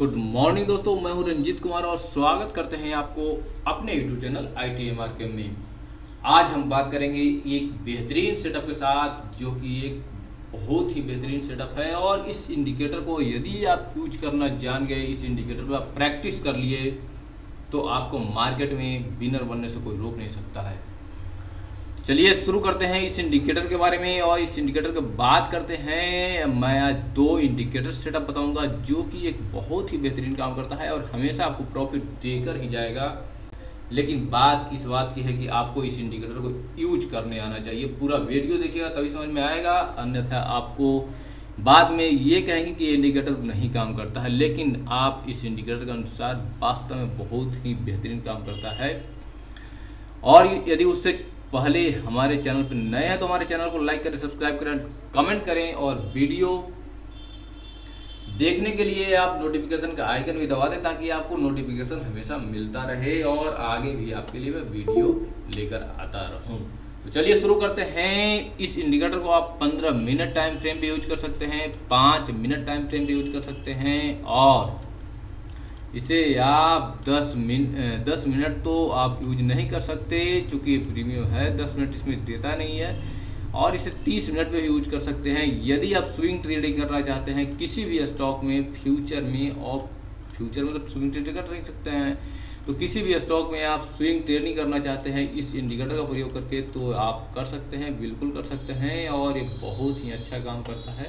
Good morning दोस्तों, मैं हूं रंजीत कुमार और स्वागत करते हैं आपको अपने यूट्यूब चैनल ITMR के में। आज हम बात करेंगे एक बेहतरीन सेटअप के साथ, जो कि एक बहुत ही बेहतरीन सेटअप है। और इस इंडिकेटर को यदि आप यूज करना जान गए, इस इंडिकेटर पर आप प्रैक्टिस कर लिए, तो आपको मार्केट में विनर बनने से कोई रोक नहीं सकता है। चलिए शुरू करते हैं इस इंडिकेटर के बारे में। और इस इंडिकेटर के बात करते हैं, मैं आज 2 इंडिकेटर सेटअप बताऊंगा जो कि एक बहुत ही बेहतरीन काम करता है और हमेशा आपको प्रॉफिट देकर ही जाएगा। लेकिन बात इस बात की है कि आपको इस इंडिकेटर को यूज करने आना चाहिए। पूरा वीडियो देखिएगा तभी समझ में आएगा, अन्यथा आपको बाद में ये कहेंगे कि ये इंडिकेटर नहीं काम करता है। लेकिन आप इस इंडिकेटर के अनुसार वास्तव में बहुत ही बेहतरीन काम करता है। और यदि उससे पहले हमारे चैनल पर नए हैं तो हमारे चैनल को लाइक करें, सब्सक्राइब करें, कमेंट करें। और वीडियो देखने के लिए आप नोटिफिकेशन का आइकन भी दबा दें ताकि आपको नोटिफिकेशन हमेशा मिलता रहे और आगे भी आपके लिए मैं वीडियो लेकर आता रहूं। तो चलिए शुरू करते हैं। इस इंडिकेटर को आप 15 मिनट टाइम फ्रेम पर यूज कर सकते हैं, 5 मिनट टाइम फ्रेम पर यूज कर सकते हैं, और इसे आप 10 मिनट तो आप यूज नहीं कर सकते क्योंकि प्रीमियम है, 10 मिनट इसमें देता नहीं है। और इसे 30 मिनट पे यूज कर सकते हैं यदि आप स्विंग ट्रेडिंग करना चाहते हैं किसी भी स्टॉक में, फ्यूचर में। और फ्यूचर में तो स्विंग ट्रेडिंग कर नहीं सकते हैं, तो किसी भी स्टॉक में आप स्विंग ट्रेडिंग करना चाहते हैं इस इंडिकेटर का प्रयोग करके, तो आप कर सकते हैं, बिल्कुल कर सकते हैं। और ये बहुत ही अच्छा काम करता है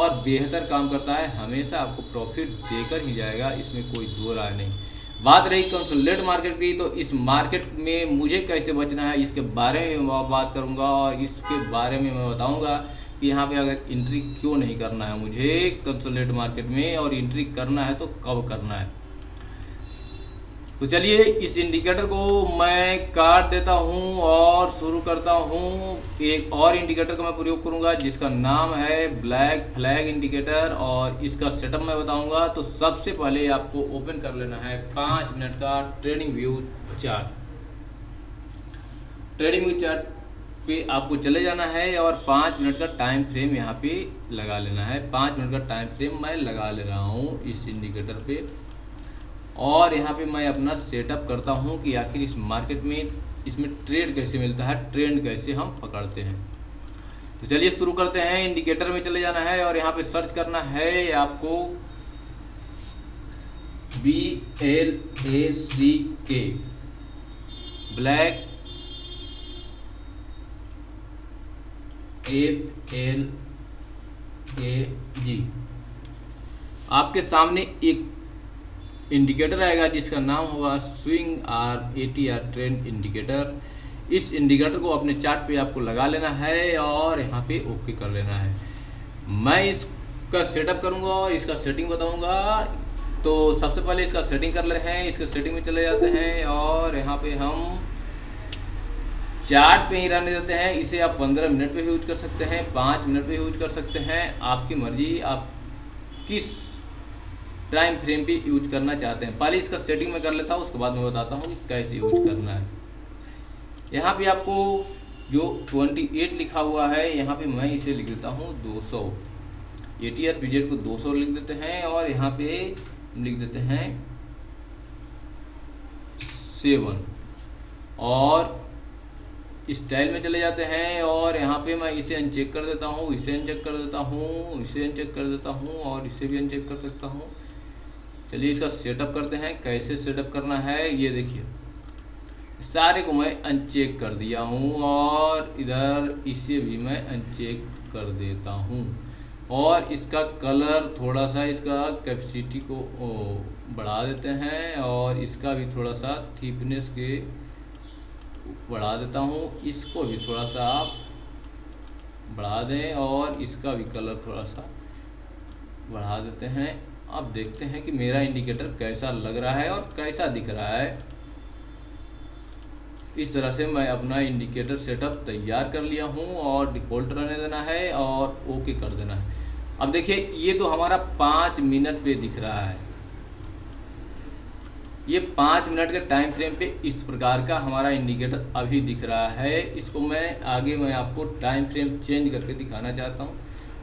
और बेहतर काम करता है, हमेशा आपको प्रॉफिट देकर ही जाएगा, इसमें कोई दो राय नहीं। बात रही कंसोलिडेट मार्केट की, तो इस मार्केट में मुझे कैसे बचना है इसके बारे में बात करूंगा। और इसके बारे में मैं बताऊंगा कि यहाँ पे अगर एंट्री क्यों नहीं करना है मुझे कंसोलिडेट मार्केट में, और एंट्री करना है तो कब करना है। तो चलिए इस इंडिकेटर को मैं काट देता हूं और शुरू करता हूं। एक और इंडिकेटर का मैं प्रयोग करूंगा जिसका नाम है ब्लैक फ्लैग इंडिकेटर, और इसका सेटअप मैं बताऊंगा। तो सबसे पहले आपको ओपन कर लेना है 5 मिनट का trading view chart. Trading view chart पे आपको चले जाना है और 5 मिनट का टाइम फ्रेम यहाँ पे लगा लेना है। 5 मिनट का टाइम फ्रेम मैं लगा ले रहा हूँ इस इंडिकेटर पे, और यहाँ पे मैं अपना सेटअप करता हूँ कि आखिर इस मार्केट में इसमें ट्रेड कैसे मिलता है, ट्रेंड कैसे हम पकड़ते हैं। तो चलिए शुरू करते हैं। इंडिकेटर में चले जाना है और यहाँ पे सर्च करना है आपको BLACK, ब्लैक FLAG। आपके सामने एक इंडिकेटर आएगा जिसका नाम होगा स्विंग RATR ट्रेंड इंडिकेटर। इस इंडिकेटर को अपने चार्ट पे आपको लगा लेना है और यहाँ पे ओके कर लेना है। मैं इसका सेटअप करूँगा और इसका सेटिंग बताऊँगा। तो सबसे पहले इसका सेटिंग कर लेते हैं, इसके सेटिंग में चले जाते हैं और यहाँ पे हम चार्ट पे ही रहने देते हैं। इसे आप 15 मिनट पर यूज कर सकते हैं, 5 मिनट पर यूज कर सकते हैं, आपकी मर्जी आप किस टाइम फ्रेम भी यूज करना चाहते हैं। पहले इसका सेटिंग में कर लेता हूँ, उसके बाद मैं बताता हूँ कि कैसे यूज करना है। यहाँ पे आपको जो 28 लिखा हुआ है, यहाँ पे मैं इसे लिख देता हूँ 200। ATR पीरियड को 200 लिख देते हैं और यहाँ पे लिख देते हैं 7 और स्टाइल में चले जाते हैं। और यहाँ पे मैं इसे अनचेक कर देता हूँ, इसे अनचेक कर देता हूँ, इसे अनचेक कर देता हूँ, और इसे भी अनचेक कर सकता हूँ। चलिए इसका सेटअप करते हैं, कैसे सेटअप करना है ये देखिए। सारे को मैं अनचेक कर दिया हूँ और इधर इसे भी मैं अनचेक कर देता हूँ। और इसका कलर थोड़ा सा, इसका कैपेसिटी को बढ़ा देते हैं और इसका भी थोड़ा सा थिकनेस के बढ़ा देता हूँ। इसको भी थोड़ा सा आप बढ़ा दें और इसका भी कलर थोड़ा सा बढ़ा देते हैं। अब देखते हैं कि मेरा इंडिकेटर कैसा लग रहा है और कैसा दिख रहा है। इस तरह से मैं अपना इंडिकेटर सेटअप तैयार कर लिया हूँ और डिफ़ॉल्ट रहने देना है और ओके कर देना है। अब देखिए ये तो हमारा 5 मिनट पे दिख रहा है, ये 5 मिनट के टाइम फ्रेम पे इस प्रकार का हमारा इंडिकेटर अभी दिख रहा है। इसको मैं आगे मैं आपको टाइम फ्रेम चेंज करके दिखाना चाहता हूँ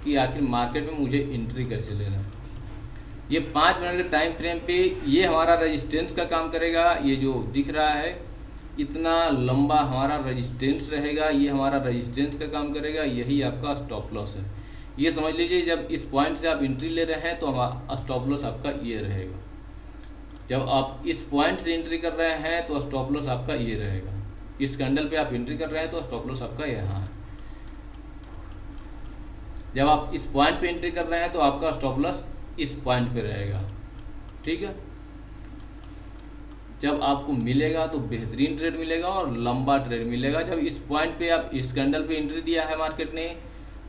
कि आखिर मार्केट में मुझे एंट्री कैसे लेना है। ये 5 मिनट के टाइम फ्रेम पे ये हमारा रेजिस्टेंस का काम करेगा। ये जो दिख रहा है इतना लंबा हमारा रेजिस्टेंस रहेगा, ये हमारा रेजिस्टेंस का काम करेगा, यही आपका स्टॉप लॉस है। ये समझ लीजिए जब इस पॉइंट से आप एंट्री ले रहे हैं तो हमारा स्टॉप लॉस आपका ये रहेगा, जब आप इस पॉइंट से एंट्री कर रहे हैं तो स्टॉप लॉस आपका ये रहेगा, इस कैंडल पे आप एंट्री कर रहे हैं तो स्टॉप लॉस आपका यहाँ है, जब आप इस पॉइंट पे एंट्री कर रहे हैं तो आपका स्टॉप लॉस इस पॉइंट पे रहेगा। ठीक है, जब आपको मिलेगा तो बेहतरीन ट्रेड मिलेगा और लंबा ट्रेड मिलेगा। जब इस पॉइंट पे आप इस कैंडल पे एंट्री दिया है मार्केट ने,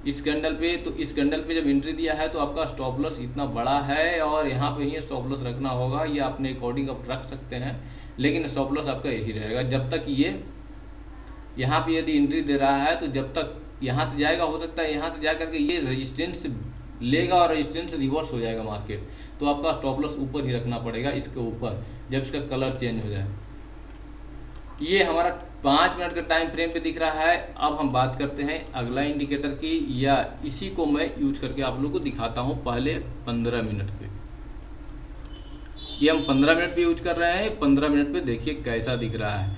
इस कैंडल पे, तो इस कैंडल पे जब एंट्री दिया है तो आपका स्टॉप लॉस इतना बड़ा है और यहाँ पे ही स्टॉप लॉस रखना होगा। ये अपने अकॉर्डिंग आप रख सकते हैं, लेकिन स्टॉप लॉस आपका यही रहेगा। जब तक ये यहाँ पे यदि एंट्री दे रहा है तो जब तक यहाँ से जाएगा, हो सकता है यहाँ से जा करके ये रेजिस्टेंस लेगा और रेजिस्टेंस रिवर्स हो जाएगा मार्केट, तो आपका स्टॉप लॉस ऊपर ही रखना पड़ेगा, इसके ऊपर, जब इसका कलर चेंज हो जाए। ये हमारा 5 मिनट का टाइम फ्रेम पे दिख रहा है। अब हम बात करते हैं अगला इंडिकेटर की, या इसी को मैं यूज करके आप लोगों को दिखाता हूँ। पहले 15 मिनट पे, ये हम 15 मिनट पे यूज कर रहे हैं। 15 मिनट पे देखिए कैसा दिख रहा है।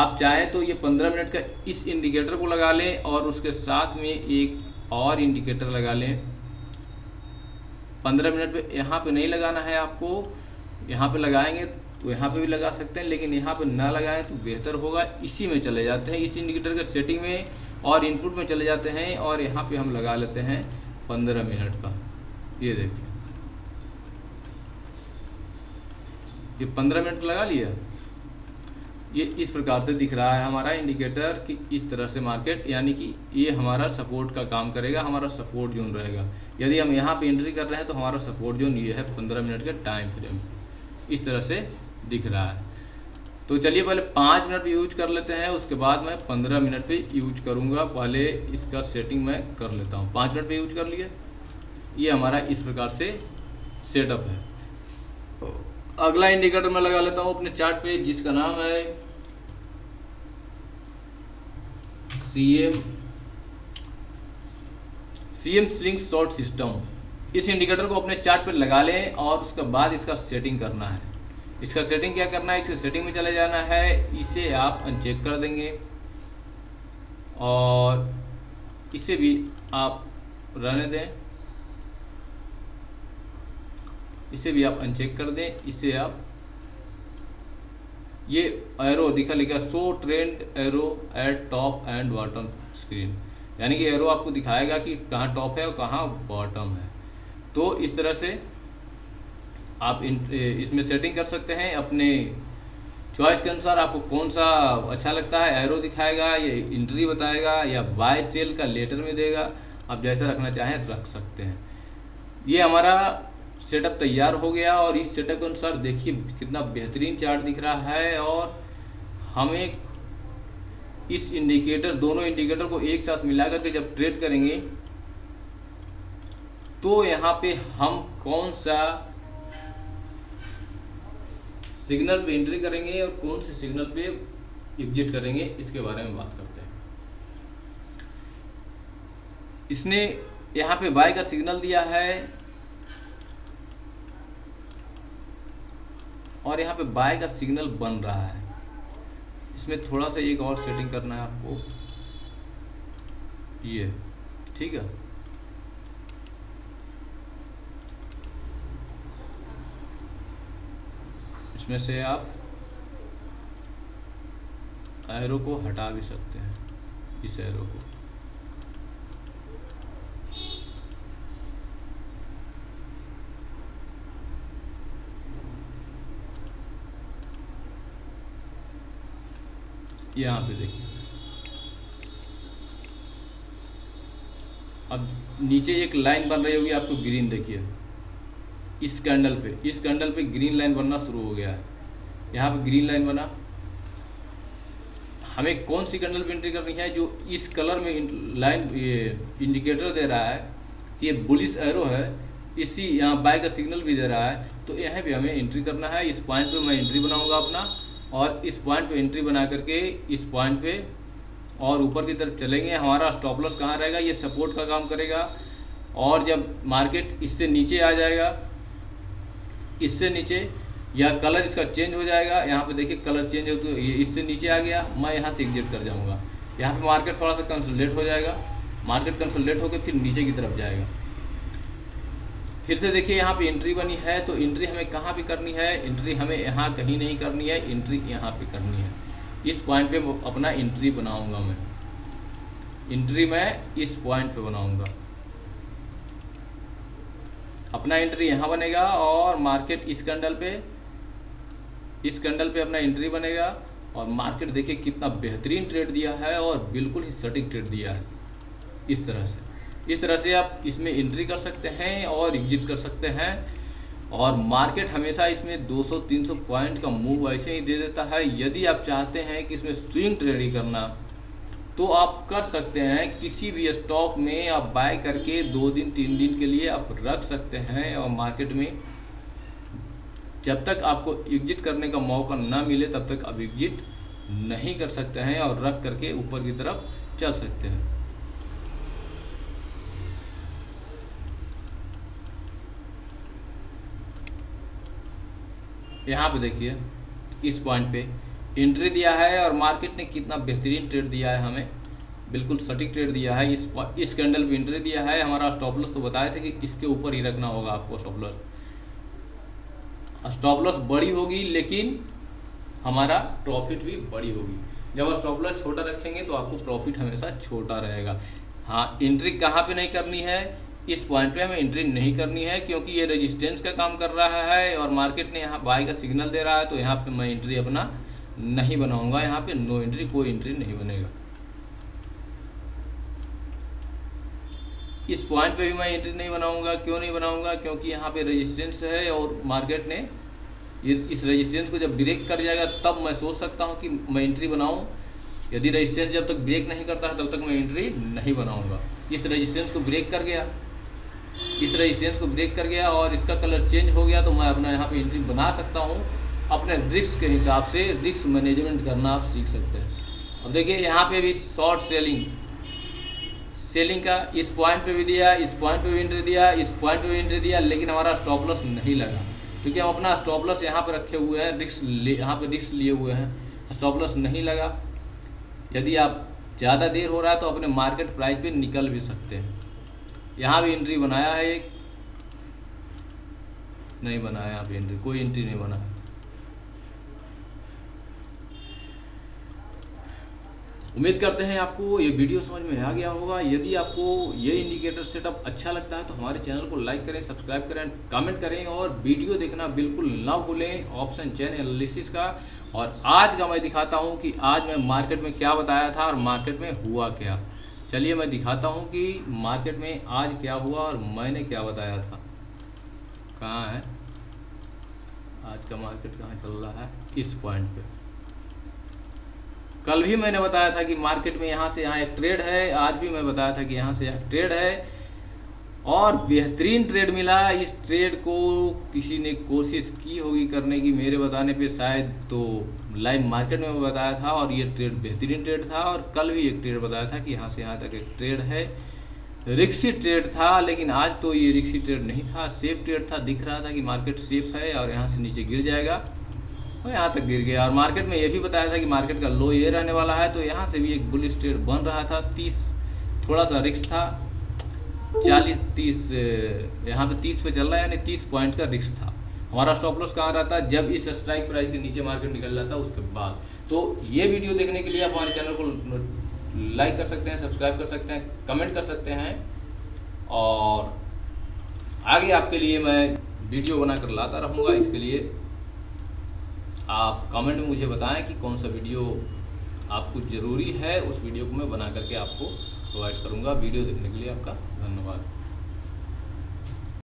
आप चाहे तो ये 15 मिनट का इस इंडिकेटर को लगा लें और उसके साथ में एक और इंडिकेटर लगा लें। 15 मिनट पे यहाँ पे नहीं लगाना है आपको, यहाँ पे लगाएंगे तो यहाँ पे भी लगा सकते हैं, लेकिन यहाँ पे ना लगाएं तो बेहतर होगा। इसी में चले जाते हैं, इस इंडिकेटर के सेटिंग में और इनपुट में चले जाते हैं और यहाँ पे हम लगा लेते हैं 15 मिनट का। ये देखिए, ये 15 मिनट लगा लिया। ये इस प्रकार से दिख रहा है हमारा इंडिकेटर कि इस तरह से मार्केट, यानी कि ये हमारा सपोर्ट का काम करेगा, हमारा सपोर्ट जोन रहेगा। यदि हम यहाँ पे एंट्री कर रहे हैं तो हमारा सपोर्ट जोन ये है 15 मिनट का टाइम फ्रेम, इस तरह से दिख रहा है। तो चलिए पहले 5 मिनट पे यूज कर लेते हैं, उसके बाद मैं 15 मिनट पे यूज करूँगा। पहले इसका सेटिंग मैं कर लेता हूँ। 5 मिनट पे यूज कर लिया। ये हमारा इस प्रकार से सेटअप है। अगला इंडिकेटर मैं लगा लेता हूं अपने चार्ट पे, जिसका नाम है सीएम स्लिंग शॉर्ट सिस्टम। इस इंडिकेटर को अपने चार्ट पे लगा लें और उसके बाद इसका सेटिंग करना है। इसका सेटिंग क्या करना है, इसके सेटिंग में चले जाना है, इसे आप अनचेक कर देंगे और इसे भी आप रहने दें, इसे भी आप अनचेक कर दें, इसे आप, ये एरो दिखा लिखा show trend arrow at top and bottom screen, यानी कि एरो आपको दिखाएगा कि कहाँ टॉप है और कहाँ बॉटम है। तो इस तरह से आप इसमें सेटिंग कर सकते हैं अपने चॉइस के अनुसार, आपको कौन सा अच्छा लगता है। एरो दिखाएगा, ये एंट्री बताएगा, या बाय सेल का लेटर में देगा, आप जैसा रखना चाहें रख सकते हैं। ये हमारा सेटअप तैयार हो गया और इस सेटअप के अनुसार देखिए कितना बेहतरीन चार्ट दिख रहा है। और हमें इस इंडिकेटर, दोनों इंडिकेटर को एक साथ मिलाकर के जब ट्रेड करेंगे तो यहाँ पे हम कौन सा सिग्नल पे एंट्री करेंगे और कौन से सिग्नल पे एग्जिट करेंगे, इसके बारे में बात करते हैं। इसने यहाँ पे बाय का सिग्नल दिया है और यहाँ पे बाय का सिग्नल बन रहा है। इसमें थोड़ा सा एक और सेटिंग करना है आपको, ये ठीक है। इसमें से आप एरो को हटा भी सकते हैं, इस एरो को। यहाँ पे देखिए, अब नीचे एक लाइन बन रही होगी आपको ग्रीन, देखिए इस कैंडल पे ग्रीन लाइन बनना शुरू हो गया है। यहाँ पे ग्रीन लाइन बना। हमें कौन सी कैंडल पे एंट्री करनी है, जो इस कलर में लाइन ये इंडिकेटर दे रहा है कि ये बुलिश एरो है, इसी यहाँ बाय का सिग्नल भी दे रहा है, तो यहाँ पे हमें एंट्री करना है। इस पॉइंट पे मैं एंट्री बनाऊँगा अपना और इस पॉइंट पे एंट्री बना करके इस पॉइंट पे और ऊपर की तरफ चलेंगे। हमारा स्टॉप लॉस कहाँ रहेगा, ये सपोर्ट का काम करेगा और जब मार्केट इससे नीचे आ जाएगा इससे नीचे यह कलर इसका चेंज हो जाएगा। यहाँ पे देखिए कलर चेंज हो तो ये इससे नीचे आ गया, मैं यहाँ से एग्जिट कर जाऊँगा। यहाँ पे मार्केट थोड़ा सा कंसोलिडेट हो जाएगा, मार्केट कंसोलिडेट होकर फिर नीचे की तरफ जाएगा। फिर से देखिए यहाँ पे एंट्री बनी है, तो एंट्री हमें कहाँ पे करनी है? एंट्री हमें यहाँ कहीं नहीं करनी है, एंट्री यहाँ पे करनी है। इस पॉइंट पे अपना एंट्री बनाऊंगा मैं, एंट्री मैं इस पॉइंट पे बनाऊंगा। अपना एंट्री यहाँ बनेगा और मार्केट इस कैंडल पे अपना एंट्री बनेगा। और मार्केट देखिए कितना बेहतरीन ट्रेड दिया है और बिल्कुल ही सटीक ट्रेड दिया है। इस तरह से आप इसमें एंट्री कर सकते हैं और एग्जिट कर सकते हैं। और मार्केट हमेशा इसमें 200-300 पॉइंट का मूव ऐसे ही दे देता है। यदि आप चाहते हैं कि इसमें स्विंग ट्रेडिंग करना, तो आप कर सकते हैं। किसी भी स्टॉक में आप बाय करके 2-3 दिन के लिए आप रख सकते हैं, और मार्केट में जब तक आपको एग्जिट करने का मौका ना मिले तब तक आप एग्जिट नहीं कर सकते हैं और रख करके ऊपर की तरफ चल सकते हैं। यहाँ पे देखिए इस पॉइंट पे एंट्री दिया है और मार्केट ने कितना बेहतरीन ट्रेड दिया है, हमें बिल्कुल सटीक ट्रेड दिया है। इस कैंडल पे एंट्री दिया है। हमारा स्टॉप लॉस तो बताए थे कि इसके ऊपर ही रखना होगा आपको स्टॉप लॉस बड़ी होगी, लेकिन हमारा प्रॉफिट भी बड़ी होगी। जब स्टॉप लॉस छोटा रखेंगे तो आपको प्रॉफिट हमेशा छोटा रहेगा। हाँ, एंट्री कहाँ पर नहीं करनी है? इस पॉइंट पे हमें एंट्री नहीं करनी है, क्योंकि ये रेजिस्टेंस का काम कर रहा है और मार्केट ने यहाँ बाय का सिग्नल दे रहा है। तो यहाँ पे मैं एंट्री अपना नहीं बनाऊंगा, यहाँ पे नो एंट्री, कोई एंट्री नहीं बनेगा। इस पॉइंट पे भी मैं एंट्री नहीं बनाऊंगा। क्यों नहीं बनाऊंगा? क्योंकि यहाँ पे रेजिस्टेंस है और मार्केट ने इस रेजिस्टेंस को जब ब्रेक कर जाएगा तब मैं सोच सकता हूँ कि मैं एंट्री बनाऊँ। यदि रेजिस्टेंस जब तक ब्रेक नहीं करता है तब तक मैं एंट्री नहीं बनाऊँगा। इस रेजिस्टेंस को ब्रेक कर गया, और इसका कलर चेंज हो गया, तो मैं अपना यहाँ पे एंट्री बना सकता हूँ। अपने रिस्क के हिसाब से रिस्क मैनेजमेंट करना आप सीख सकते हैं। अब देखिए यहाँ पे भी शॉर्ट सेलिंग का इस पॉइंट पे भी दिया, इस पॉइंट पे भी एंट्री दिया, इस पॉइंट पे भी एंट्री दिया, लेकिन हमारा स्टॉप लॉस नहीं लगा, क्योंकि हम अपना स्टॉप लॉस यहाँ पर रखे हुए हैं, रिस्क लिए हुए हैं। स्टॉप लॉस नहीं लगा। यदि आप ज़्यादा देर हो रहा है तो अपने मार्केट प्राइस पर निकल भी सकते हैं। यहाँ भी एंट्री बनाया है, एक नहीं बनाया, यहाँ पे एंट्री, कोई एंट्री नहीं बना। उम्मीद करते हैं आपको ये वीडियो समझ में आ गया होगा। यदि आपको ये इंडिकेटर सेटअप अच्छा लगता है तो हमारे चैनल को लाइक करें, सब्सक्राइब करें, कमेंट करें, और वीडियो देखना बिल्कुल ना भूलें ऑप्शन चेन एनालिसिस का। और आज का मैं दिखाता हूँ कि आज मैं मार्केट में क्या बताया था और मार्केट में हुआ क्या। चलिए मैं दिखाता हूँ कि मार्केट में आज क्या हुआ और मैंने क्या बताया था। कहाँ है आज का मार्केट, कहाँ चल रहा है? इस पॉइंट पे। कल भी मैंने बताया था कि मार्केट में यहाँ से यहाँ एक ट्रेड है, आज भी मैं बताया था कि यहाँ से यहाँ ट्रेड है और बेहतरीन ट्रेड मिला। इस ट्रेड को किसी ने कोशिश की होगी करने की, मेरे बताने पे शायद, तो लाइव मार्केट में बताया था। और ये ट्रेड बेहतरीन ट्रेड था। और कल भी एक ट्रेड बताया था कि यहाँ से यहाँ तक एक ट्रेड है, रिस्की ट्रेड था, लेकिन आज तो ये रिस्की ट्रेड नहीं था, सेफ ट्रेड था। दिख रहा था कि मार्केट सेफ है और यहाँ से नीचे गिर जाएगा, और यहाँ तक गिर गया। और मार्केट में ये भी बताया था कि मार्केट का लो ये रहने वाला है, तो यहाँ से भी एक बुलिश ट्रेड बन रहा था। 30 थोड़ा सा रिस्क था, 40-30 यहाँ पे 30 पे चल रहा है, यानी 30 पॉइंट का रिस्क था। हमारा स्टॉप लॉस कहाँ रहता है? जब इस स्ट्राइक प्राइस के नीचे मार्केट निकल जाता है उसके बाद। तो ये वीडियो देखने के लिए आप हमारे चैनल को लाइक कर सकते हैं, सब्सक्राइब कर सकते हैं, कमेंट कर सकते हैं, और आगे आपके लिए मैं वीडियो बनाकर लाता रहूँगा। इसके लिए आप कमेंट में मुझे बताएं कि कौन सा वीडियो आपको ज़रूरी है, उस वीडियो को मैं बना करके आपको प्रोवाइड करूँगा। वीडियो देखने के लिए आपका धन्यवाद।